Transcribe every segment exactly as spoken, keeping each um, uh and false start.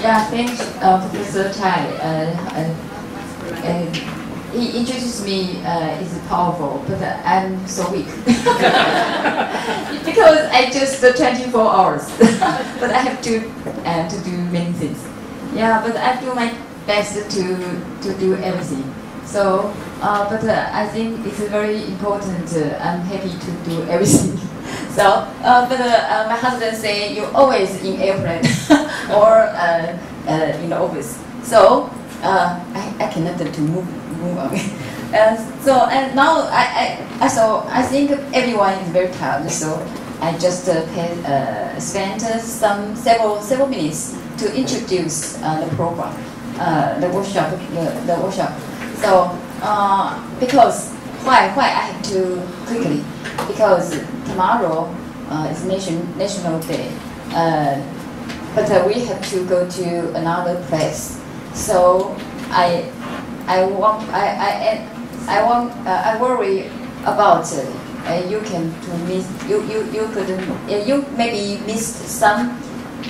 Yeah, thanks, uh, Professor Chai. Uh, uh, and he introduced me uh, is powerful, but uh, I'm so weak because I just uh, twenty-four hours, but I have to uh, to do many things. Yeah, but I do my best to to do everything. So, uh, but uh, I think it's very important. Uh, I'm happy to do everything. So, uh, but uh, uh, my husband say you always in airplane or uh, uh, in the office. So uh, I, I cannot to move move away. And so and now I, I so I think everyone is very tired. So I just uh, pay, uh, spent uh, some several several minutes to introduce uh, the program, uh, the workshop, the, the workshop. So uh, because why why I have to quickly. Because tomorrow uh, is nation, National Day, uh, but uh, we have to go to another place. So I, I want, I, I, I want, uh, I worry about uh, uh, you can to miss, you, you, you could, uh, you maybe missed some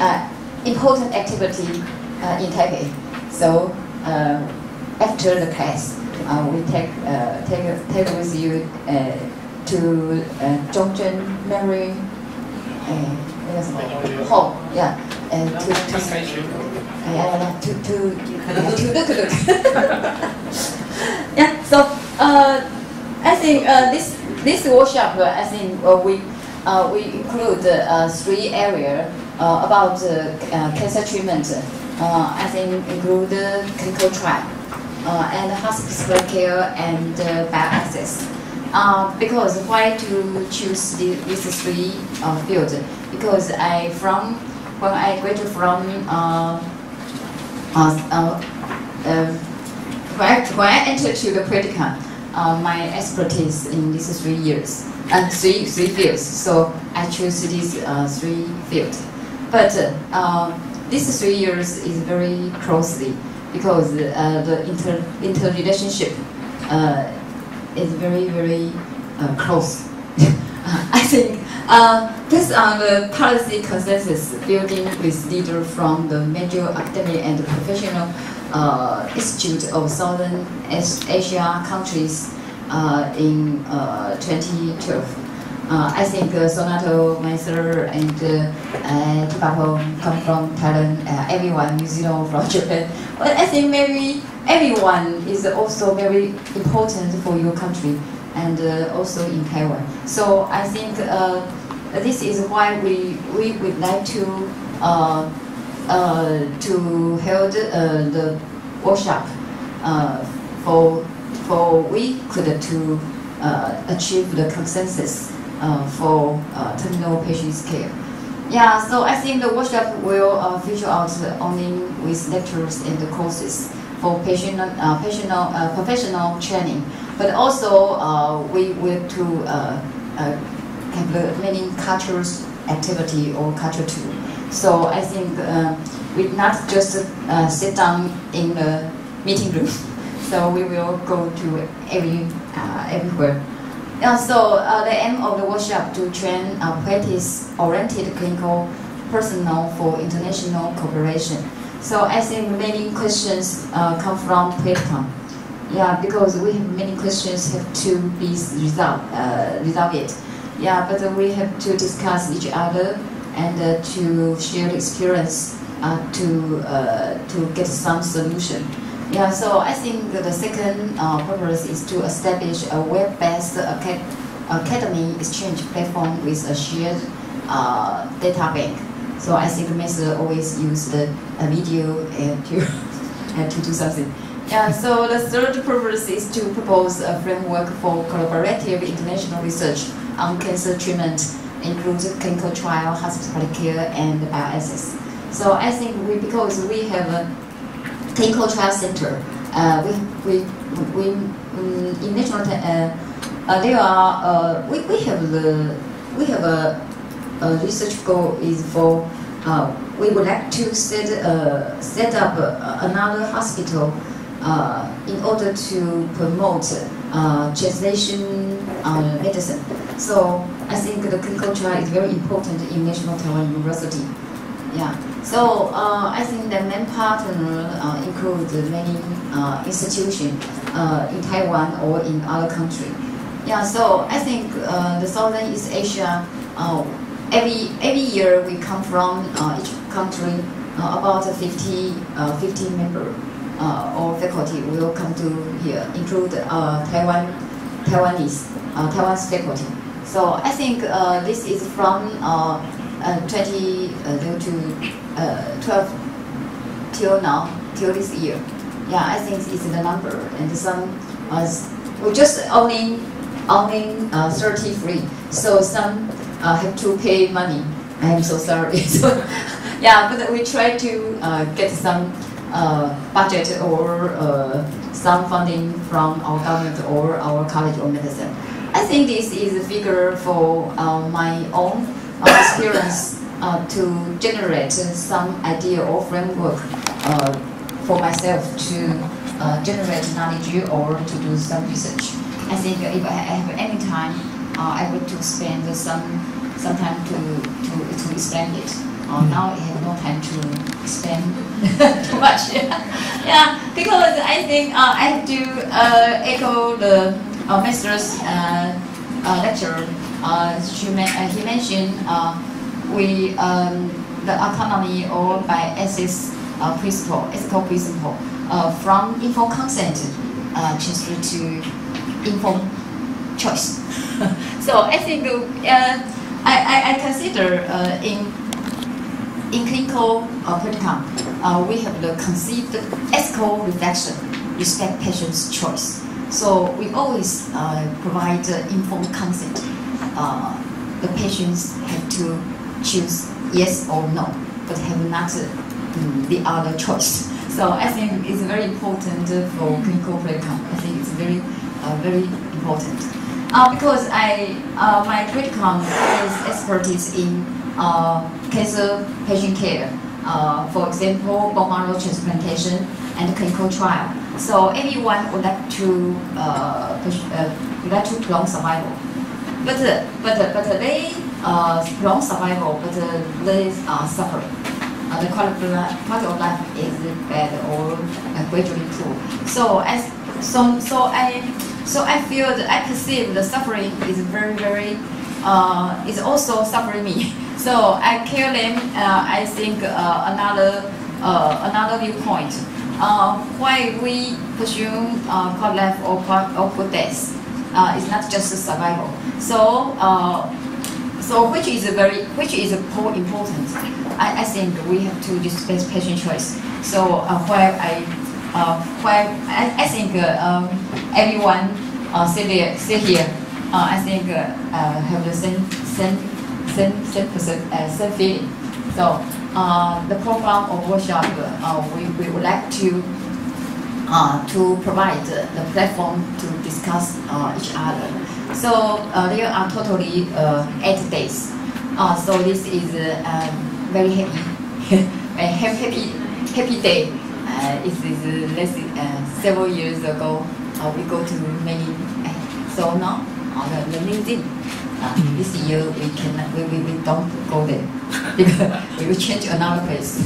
uh, important activity uh, in Taipei. So uh, after the class, uh, we take, uh, take, take with you. Uh, to uh, Zhongzhen Memory uh, Home, yeah, and to to uh, to to, uh, to look look, yeah. So uh, I think uh, this this workshop, uh, I think uh, we uh, we include uh, three areas uh, about uh, uh, cancer treatment. Uh, I think include uh, clinical trial uh, and hospital care and uh, bioethics. Uh, because why to choose the, these three uh, fields? Because I from when I graduated from uh, uh, uh, uh, when, I, when I entered to the practicum, uh, my expertise in these three years and uh, three three fields. So I choose these uh, three fields. But uh, these three years is very closely because uh, the inter interrelationship. Uh, is very, very uh, close. I think uh, based on the policy consensus building with leaders from the major academic and professional uh, institutes of Southern Asia countries uh, in uh, twenty twelve. Uh, I think uh, Sonato, myself, and uh, Thibaho come from Thailand, uh, everyone, New Zealand, from Japan. But I think maybe everyone is also very important for your country and uh, also in Taiwan. So I think uh, this is why we, we would like to uh, uh, to hold uh, the workshop uh, for, for we could to uh, achieve the consensus. Uh, for uh, terminal patients' care. Yeah, so I think the workshop will uh, feature out only with lectures and the courses for patient, uh, patient, uh, professional training, but also uh, we will to uh, uh, have many cultural activity or culture tool. So I think uh, we not just uh, sit down in the meeting room. So we will go to every uh, everywhere. Uh, so uh, the aim of the workshop to train uh, practice-oriented clinical personnel for international cooperation. So I think many questions uh, come from practicum. Yeah, because we have many questions have to be resolved. Uh, resolved. Yeah, but uh, we have to discuss each other and uh, to share experience uh, to uh, to get some solution. Yeah, so I think the second uh, purpose is to establish a web-based acad academy exchange platform with a shared uh, data bank. So I think Mister always used a video and to, and to do something. Yeah, so the third purpose is to propose a framework for collaborative international research on cancer treatment, including clinical trial, hospital care, and bioethics. So I think we, because we have a clinical trial center. Uh, we we we um, in national uh, uh, there are uh, we we have the we have a, a research goal is for uh, we would like to set uh, set up uh, another hospital uh, in order to promote uh, translation uh, medicine. So I think the clinical trial is very important in National Taiwan University. Yeah. So uh, I think the main partner uh, includes many uh, institutions uh, in Taiwan or in other countries. Yeah. So I think uh, the Southeast Asia. Uh, every every year we come from uh, each country. Uh, about fifty uh, fifty members uh, or faculty will come to here, include uh, Taiwan Taiwanese uh, Taiwan's faculty. So I think uh, this is from uh, uh, twenty uh, to uh, twelve till now, till this year. Yeah, I think it's the number, and some uh, we just only only uh, thirty three. So some uh, have to pay money. I am so sorry. So yeah, but we try to uh, get some uh, budget or uh, some funding from our government or our college of medicine. I think this is a figure for uh, my own uh, experience uh, to generate some idea or framework uh, for myself to uh, generate knowledge or to do some research. I think if I have any time, uh, I would to spend some some time to to, to explain it. Oh, now I have no time to spend too much. Yeah. Yeah, because I think uh, I have to uh, echo the uh, master's uh, uh, lecture. Uh, she ma uh, he mentioned uh, we um, the autonomy or bioethics uh, principle, ethical principle, uh, from informed consent uh, transferred to informed choice. So I think uh, I, I I consider uh, in. In clinical uh, practicum, uh, we have the conceived ethical reflection, respect patient's choice. So we always uh, provide uh, informed consent. Uh, the patients have to choose yes or no, but have not uh, the other choice. So I think it's very important uh, for clinical practicum. I think it's very, uh, very important uh, because I uh, my practicum is expertise in. Uh, cancer patient care, uh, for example, bone marrow transplantation and clinical trial. So anyone would like to uh, uh, would like to prolong survival, but uh, but uh, but uh, they uh, prolong survival, but uh, they are suffering. Uh, the quality of life is bad or uh, gradually poor. So as so so I so I feel that I perceive the suffering is very very. Uh, is also suffering me, so I care them. Uh, I think uh, another uh, another viewpoint. Uh, why we pursue uh, quality life or or good death? Uh, it's not just survival. So uh, so which is a very which is a more important. I, I think we have to respect patient choice. So uh, why I uh, why I, I think uh, um, everyone uh, sit there sit here. Uh, I think uh, uh, have the same same same same percent, uh, same feeling. So uh, the program of workshop, uh, we we would like to uh, to provide the platform to discuss uh, each other. So uh, there are totally uh, eight days. Uh, so this is uh, um, very happy, a happy happy day. Uh, it is uh, less, uh, several years ago. Uh, we go to many. Uh, so now. The, the LinkedIn. Uh, this year we cannot, we, we, we don't go there because we will change another place.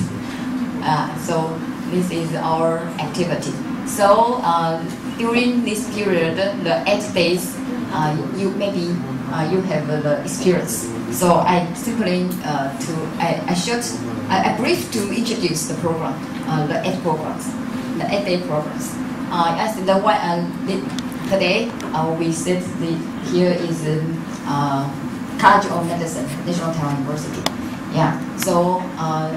Uh, so this is our activity. So uh, during this period, the eight days, uh, you maybe uh, you have uh, the experience. So I simply uh, to I I should I, I brief to introduce the program, uh, the eight programs, the eight day programs. Uh, as the one uh, the. Today, uh, we said the here is the uh, College of Medicine, National Taiwan University. Yeah. So uh,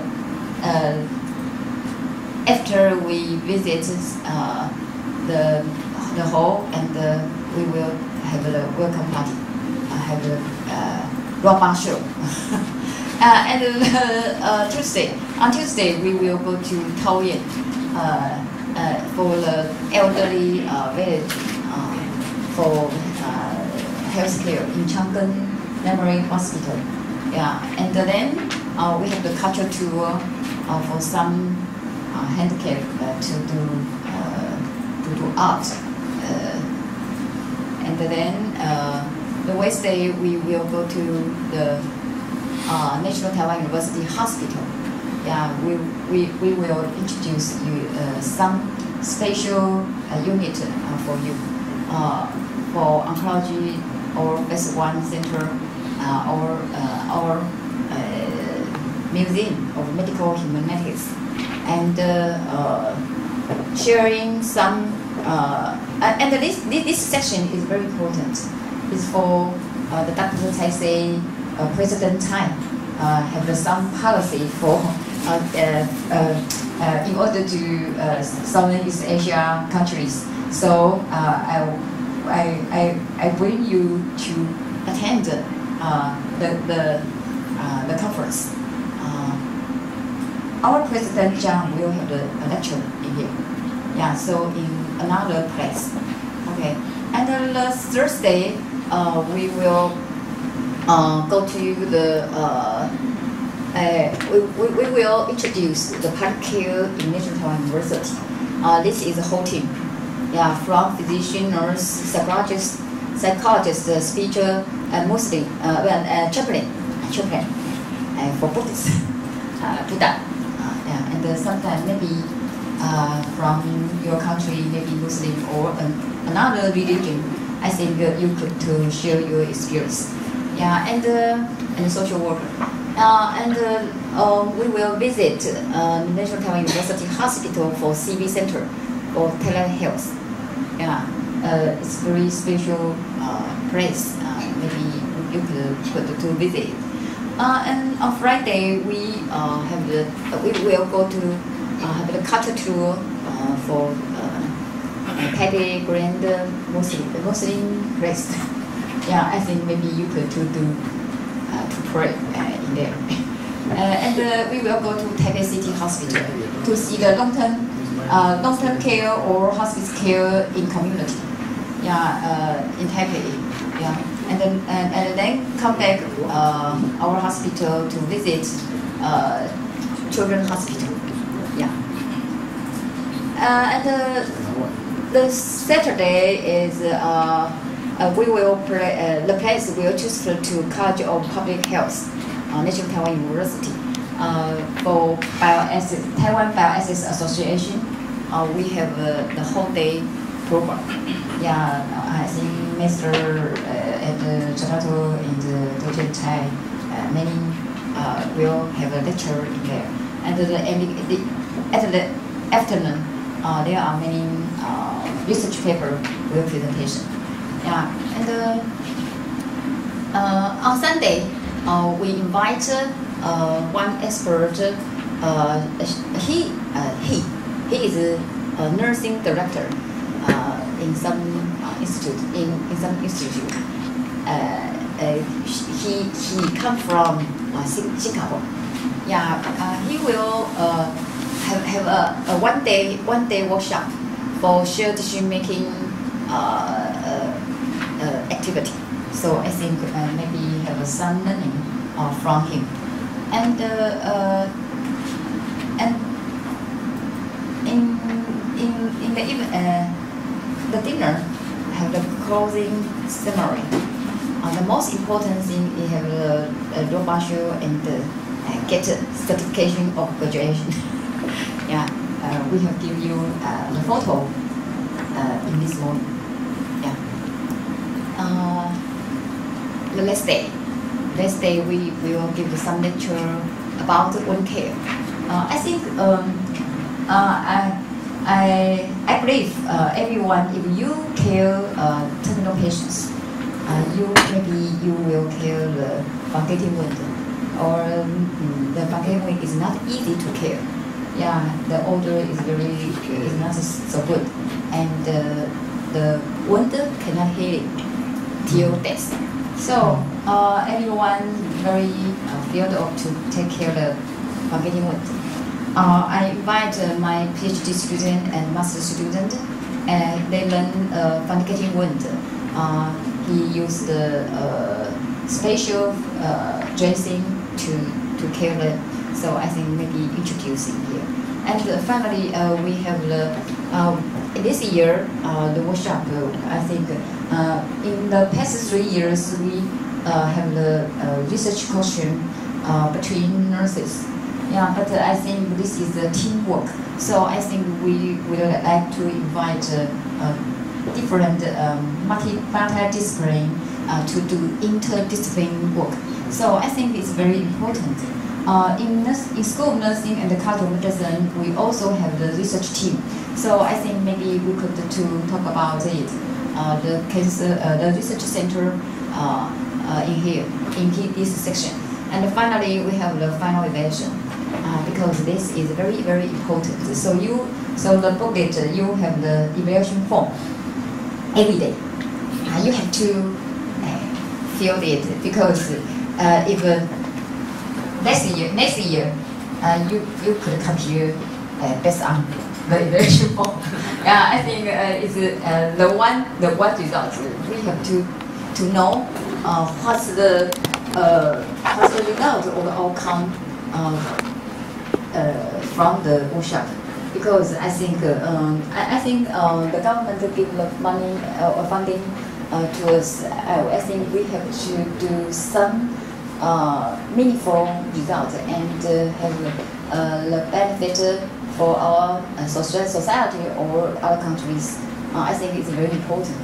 uh, after we visit uh, the the hall, and uh, we will have a welcome party, uh, have a uh, robot show. uh, and uh, uh, Tuesday, on Tuesday, we will go to Taoyuan uh, uh, for the elderly uh, village. For uh, healthcare in Chang'an Memory Hospital, yeah, and then uh, we have the culture tour uh, for some uh, handicap uh, to do uh, to do art, uh, and then uh, the Wednesday we will go to the uh, National Taiwan University Hospital yeah, we, we, we will introduce you uh, some special uh, unit uh, for you uh, for oncology or S one center uh, or uh, or uh, museum of medical humanities, and uh, uh, sharing some uh, and this, this this section is very important. It's for uh, the Doctor Tsai say uh, President Tsai uh, have some policy for uh, uh, uh, uh, in order to uh, Southeast Asia countries. So uh, I, I I I bring you to attend uh, the the uh, the conference. Uh, our President Zhang will have the, a lecture in here. Yeah, so in another place. Okay, and then last Thursday uh, we will. Uh, go to the, uh, uh, we, we, we will introduce the part care in National Taiwan University. Uh, this is a whole team, yeah, from physician, nurse, psychologist, psychologist, uh, speaker, and mostly, uh, well, uh, chaplain, chaplain, uh, for Buddhists, uh, Buddha, uh, yeah, and uh, sometimes maybe uh, from your country, maybe Muslim or um, another religion, I think uh, you could to share your experience. Yeah, and uh, and social worker, uh, and uh, uh, we will visit uh, National Taiwan University Hospital for C V Center for telehealth. Yeah, uh, it's very special uh, place. Uh, maybe you could, could to visit. Uh, and on Friday we uh, have the uh, we will go to uh, have the culture tour uh, for uh, Taipei Grand Muslim Muslim Christ. Yeah, I think maybe you could to do uh, to pray uh, in there, uh, and uh, we will go to Taipei City Hospital to see the long-term, uh, long-term care or hospice care in community. Yeah, uh, in Taipei. Yeah, and then and, and then come back uh, our hospital to visit uh, children's hospital. Yeah, uh, and uh, the Saturday is. Uh, Uh, we will play, uh, the place will choose to College of Public Health, uh, National Taiwan University, uh, for bioethics, Taiwan Bioethics Association. Uh, we have uh, the whole day program. Yeah, I think Mister Uh, and Sonato uh, and Doctor uh, Chai, uh, many uh, will have a lecture in there. And uh, the, at the afternoon, uh, there are many uh, research paper with presentation. Yeah, and uh, uh, on Sunday, uh, we invite uh, one expert. Uh, he uh, he he is a, a nursing director uh, in some uh, institute. In, in some institute, uh, uh, he he come from uh, Singapore. Yeah, uh, he will uh, have have a, a one day one day workshop for shared decision making. Uh, Uh, activity. So I think uh, maybe have uh, some learning uh, from him. And uh, uh, and in in in the even uh, the dinner have the closing summary. Uh, the most important thing is have the uh, diploma and uh, get a certification of graduation. Yeah, uh, we have given you uh, the photo uh, in this morning. Uh, the last day, last day we will give some lecture about wound care. Uh, I think um, uh, I I I believe uh, everyone, if you care uh, terminal patients, uh, you maybe you will care the banqueting wound, or um, the banqueting wound is not easy to care. Yeah, the odor is very is not so good, and uh, the wound cannot heal it. Till death. So uh, everyone very uh, field up to take care of the banqueting wound. Uh, I invite uh, my PhD student and master student, and they learn uh, banqueting wound. Uh, he used the uh, special uh, dressing to to care the. So I think maybe introducing here. And uh, finally, uh, we have the uh, this year uh, the workshop. Uh, I think. Uh, in the past three years, we uh, have the uh, research question uh, between nurses. Yeah, but uh, I think this is a teamwork. So I think we would like to invite uh, uh, different um, multidisciplinary uh, to do interdisciplinary work. So I think it's very important. Uh, in, nurse, in school of nursing and the cultural medicine, we also have the research team. So I think maybe we could to talk about it. Uh, the cancer, uh, the research center uh, uh, in here, in this section. And finally, we have the final evaluation uh, because this is very, very important. So you, so the booklet, you have the evaluation form every day. Uh, you have to uh, fill it because uh, if uh, next year, next year, uh, you you could compare uh, based on the evaluation form. Yeah, I think uh, it's uh, the one, the one result. We have to to know uh, what's the Uh, what's the result or the outcome um, uh, from the workshop? Because I think uh, um, I, I think uh, the government give the money uh, or funding uh, to us. I, I think we have to do some uh, meaningful results and uh, have uh, the benefit for our uh, society or other countries. Uh, I think it's very important.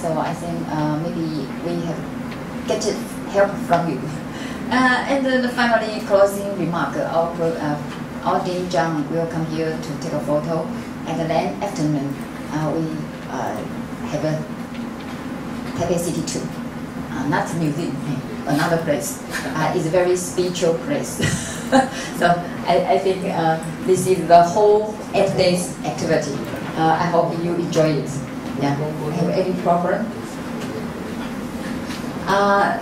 So I think uh, maybe we have get it. Help from you. Uh, and then the finally closing remark, our, uh, our Ding Zhang will come here to take a photo, and then afternoon uh, we uh, have a Taipei City tour. Uh, not museum, another place. Uh, it's a very spiritual place. So I, I think uh, this is the whole eight days activity. Uh, I hope you enjoy it. Yeah. Have any problem? Uh,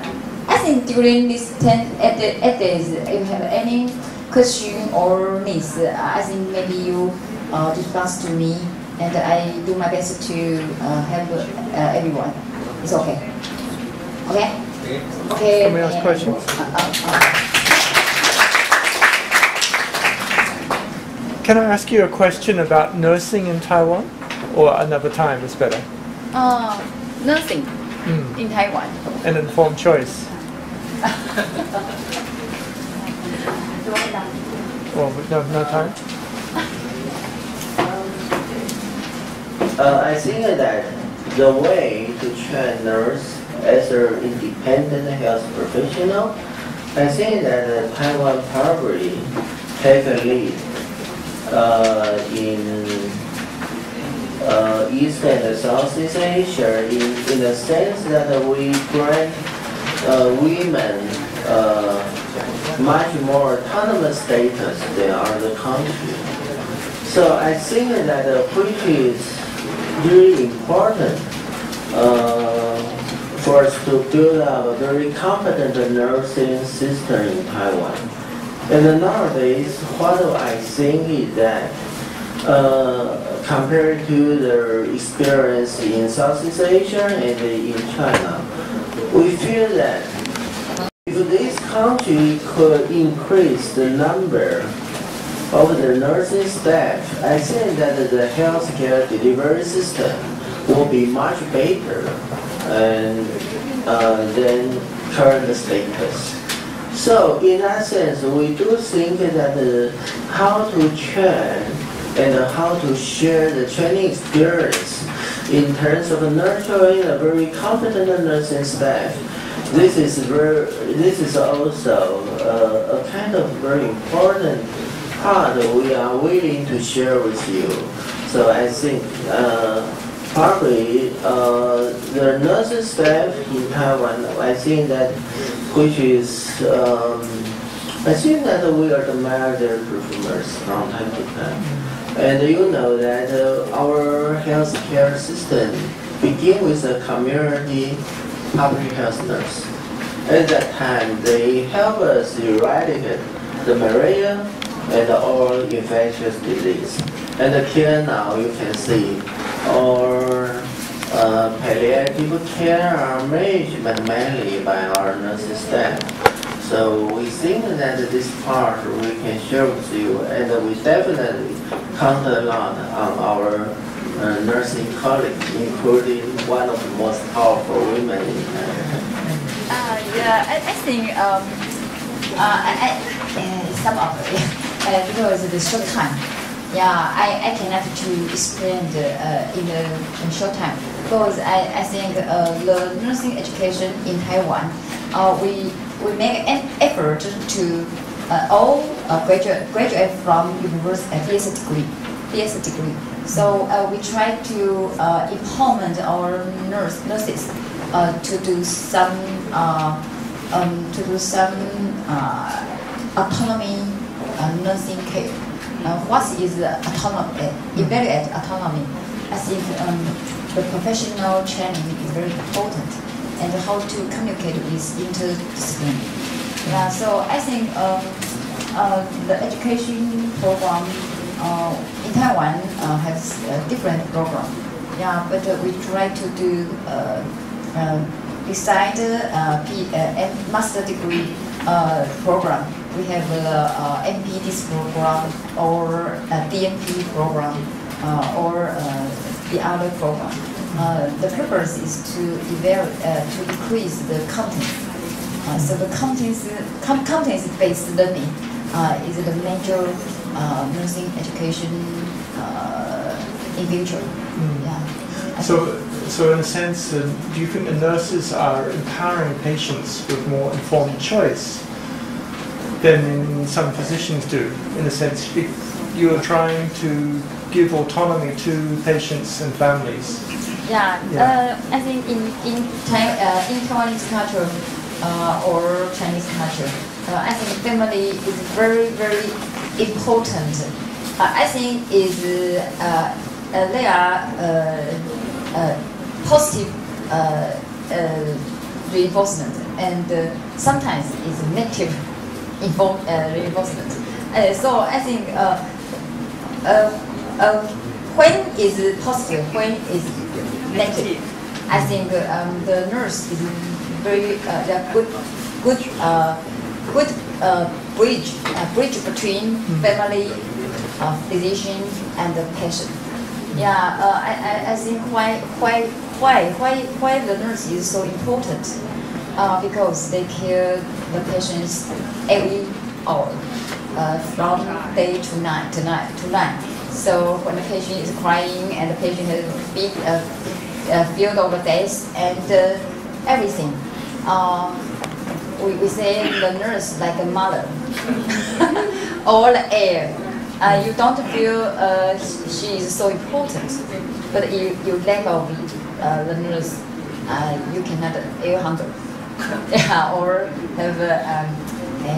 I think during these ten, eight days, if you have any question or needs, I think maybe you uh, discuss to me, and I do my best to uh, help uh, everyone. It's okay. Okay? Okay. Somebody else questions? Uh, uh, uh. Can I ask you a question about nursing in Taiwan? Or another time is better? Uh, nursing mm. in Taiwan. An informed choice. Well, we have no time. Uh, I think that the way to train nurse as an independent health professional, I think that Taiwan probably take a lead uh, in uh, East and Southeast Asia in, in the sense that we grant Uh, women uh, much more autonomous status than other countries. So I think that uh, which is really important uh, for us to build up a very competent nursing system in Taiwan. And nowadays, what I think is that uh, compared to the experience in Southeast Asia and in China, we feel that if this country could increase the number of the nursing staff, I think that the healthcare delivery system will be much better and, uh, than current status. So in that sense, we do think that uh, how to train and uh, how to share the training experience in terms of nurturing a very competent nursing staff, this is very, this is also uh, a kind of very important part that we are willing to share with you. So I think uh, probably uh, the nursing staff in Taiwan, I think that which is um, I think that we admire their performance from time to time. And you know that uh, our healthcare system begins with a community public health nurse. At that time, they help us eradicate the malaria and all infectious disease. And here now you can see our uh, palliative care are managed mainly by our nursing staff. So we think that this part we can share with you, and we definitely count a lot on our uh, nursing colleagues, including one of the most powerful women in China. Uh, yeah, I, I think um, uh, I, I, uh, some of it. uh, because of the short time. Yeah, I, I cannot to explain the, uh, in a short time, because I, I think uh, the nursing education in Taiwan, uh, we we make an effort to uh, all uh, graduate graduate from university PhD degree, PhD degree. So uh, we try to uh, empowerment our nurse nurses uh, to do some uh, um, to do some uh, autonomy uh, nursing care. Uh, what is uh, autonomy? Uh, evaluate autonomy. I think um, the professional training is very important, and how to communicate with interdisciplinary. Yeah, so I think um, uh, the education program uh, in Taiwan uh, has a different program. Yeah, but uh, we try to do uh, uh, beside uh, P uh, master degree uh, program. We have a, a M P Ds program or a D M P program uh, or uh, the other program. Uh, the purpose is to evaluate, uh, to increase the content. Uh, so the content-based learning uh, is the major uh, nursing education uh, in future. Mm. Yeah. So, so in a sense, uh, do you think the nurses are empowering patients with more informed choice than some physicians do? In a sense, if you are trying to give autonomy to patients and families. Yeah, yeah. Uh, I think in in, uh, in Taiwanese culture uh, or Chinese culture, uh, I think family is very very important. Uh, I think is uh, uh, they are uh, uh, positive uh, uh, reinforcement, and uh, sometimes is negative. Inform, uh, reinforcement. Uh, so I think uh, uh, uh, when is positive, when is negative, I think um, the nurse is very uh, the good, good, uh, good uh, bridge, uh, bridge between family, uh, physician, and the patient. Yeah, uh, I, I think why, why, why, why, why the nurse is so important. Uh, because they care the patients every hour, uh, from day to night, to night, to night. So when the patient is crying and the patient has a big uh, uh, field of death and uh, everything, uh, we, we say the nurse like a mother, or the heir. Uh, you don't feel uh, she is so important, but you, you lack of uh, the nurse, uh, you cannot ill handle. Yeah, or have uh, um, a,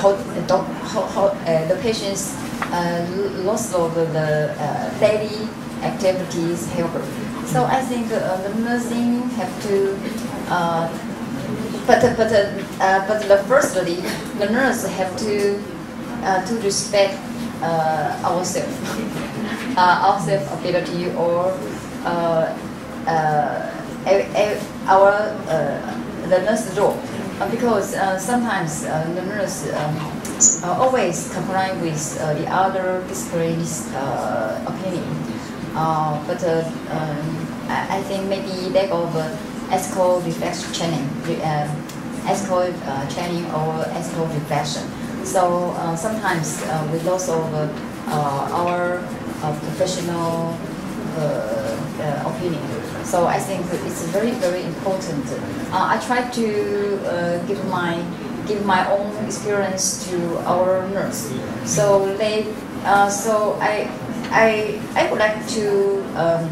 hold, a doc, hold, hold, uh, the patient's uh, loss of the uh, daily activities helper. So I think uh, the nursing have to, uh, but but uh, but the firstly, the nurse have to uh, to respect uh, ourselves, uh, our self ability, or uh, uh, our. Uh, the nurse role, uh, because uh, sometimes uh, the nurse um, uh, always comply with uh, the other discipline's uh, opinion. Uh, but uh, um, I, I think maybe lack of uh, ethical reflection training, uh, ethical uh, training or ethical reflection. So uh, sometimes uh, we lost of uh, our uh, professional uh, uh, opinion. So I think it's very, very important. Uh, I try to uh, give my give my own experience to our nurse. So they, uh, so I, I, I would like to um,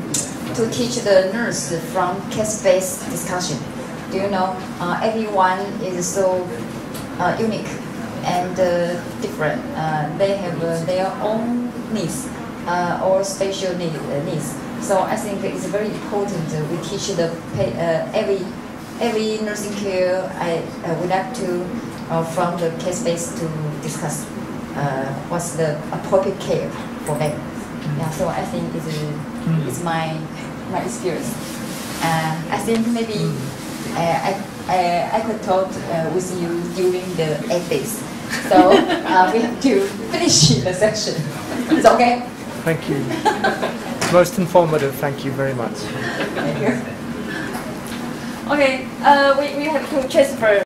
to teach the nurse from case-based discussion. Do you know, uh, everyone is so uh, unique and uh, different. Uh, they have uh, their own needs uh, or special need, uh, needs. So I think it's very important uh, we teach the uh, every every nursing care. I uh, would like to uh, from the case base to discuss uh, what's the appropriate care for them. Mm-hmm. Yeah, so I think it's, uh, it's my my experience. Uh, I think maybe uh, I, I I could talk uh, with you during the eight days. So uh, we have to finish the session. It's okay. Thank you. Most informative, thank you very much. Thank you. Okay, uh, we, we have to transfer.